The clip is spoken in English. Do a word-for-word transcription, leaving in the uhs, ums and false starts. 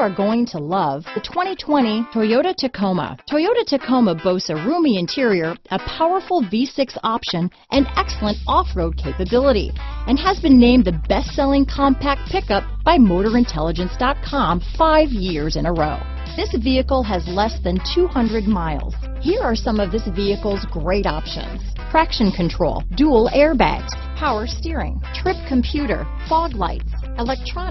are going to love the twenty twenty Toyota Tacoma. Toyota Tacoma boasts a roomy interior, a powerful V six option, and excellent off-road capability, and has been named the best-selling compact pickup by Motor Intelligence dot com five years in a row. This vehicle has less than two hundred miles. Here are some of this vehicle's great options: traction control, dual airbags, power steering, trip computer, fog lights, electronic